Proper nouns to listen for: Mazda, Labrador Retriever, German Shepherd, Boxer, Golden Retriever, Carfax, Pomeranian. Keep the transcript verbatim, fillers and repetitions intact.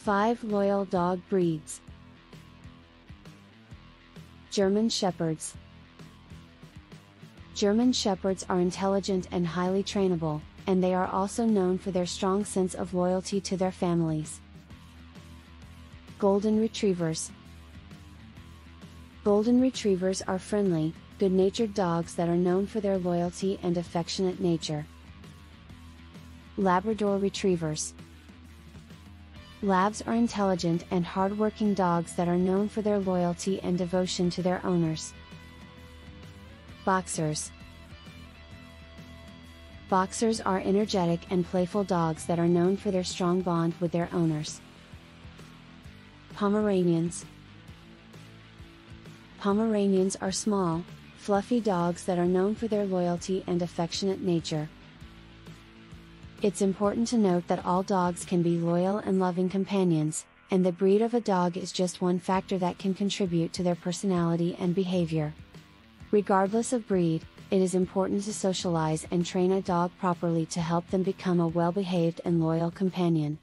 five Royal Dog Breeds: German Shepherds. German Shepherds are intelligent and highly trainable, and they are also known for their strong sense of loyalty to their families. Golden Retrievers. Golden Retrievers are friendly, good-natured dogs that are known for their loyalty and affectionate nature. Labrador Retrievers. Labs are intelligent and hard-working dogs that are known for their loyalty and devotion to their owners. Boxers. Boxers are energetic and playful dogs that are known for their strong bond with their owners. Pomeranians. Pomeranians are small, fluffy dogs that are known for their loyalty and affectionate nature. It's important to note that all dogs can be loyal and loving companions, and the breed of a dog is just one factor that can contribute to their personality and behavior. Regardless of breed, it is important to socialize and train a dog properly to help them become a well-behaved and loyal companion.